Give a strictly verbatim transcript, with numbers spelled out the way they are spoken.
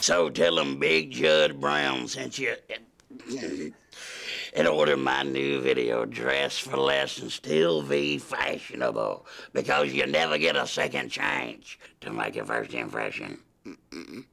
So tell them Big Judd Brown sent you and order my new video, Dress for Less, and still be fashionable, because you never get a second chance to make a first impression. Mm-mm.